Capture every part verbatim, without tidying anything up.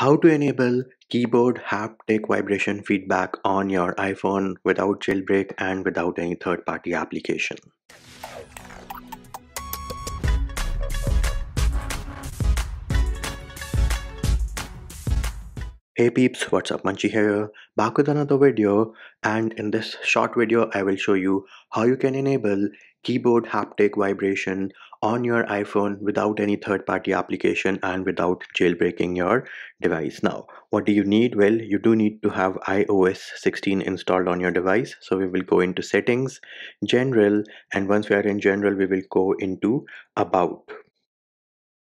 How to enable keyboard haptic vibration feedback on your iPhone without jailbreak and without any third-party application. Hey peeps, what's up, Munchie here, back with another video, and in this short video I will show you how you can enable keyboard haptic vibration on your iPhone without any third-party application and without jailbreaking your device. Now, what do you need? Well, you do need to have i O S sixteen installed on your device. So we will go into settings, general, and once we are in general, we will go into about.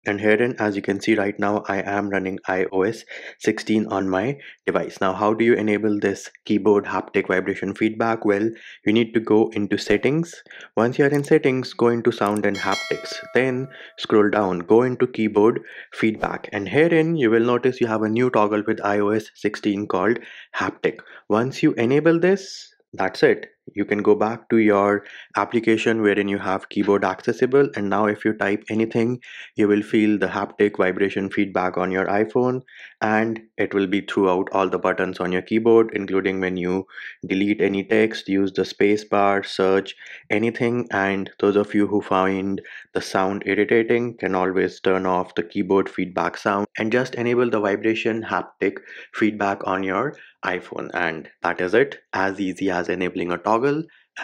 And herein, as you can see right now, I am running i O S sixteen on my device. Now, how do you enable this keyboard haptic vibration feedback? Well, you need to go into settings. Once you are in settings, go into sound and haptics. Then scroll down, go into keyboard feedback. And herein, you will notice you have a new toggle with i O S sixteen called haptic. Once you enable this, that's it. You can go back to your application wherein you have keyboard accessible, and now if you type anything, you will feel the haptic vibration feedback on your iPhone, and it will be throughout all the buttons on your keyboard, including when you delete any text, use the space bar, search, anything. And those of you who find the sound irritating can always turn off the keyboard feedback sound and just enable the vibration haptic feedback on your iPhone. And that is it, as easy as enabling a toggle.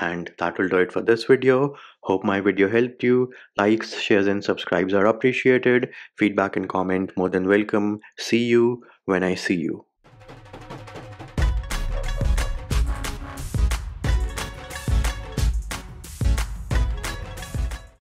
And that will do it for this video. Hope my video helped you. Likes, shares and subscribes are appreciated. Feedback and comment more than welcome. See you when I see you.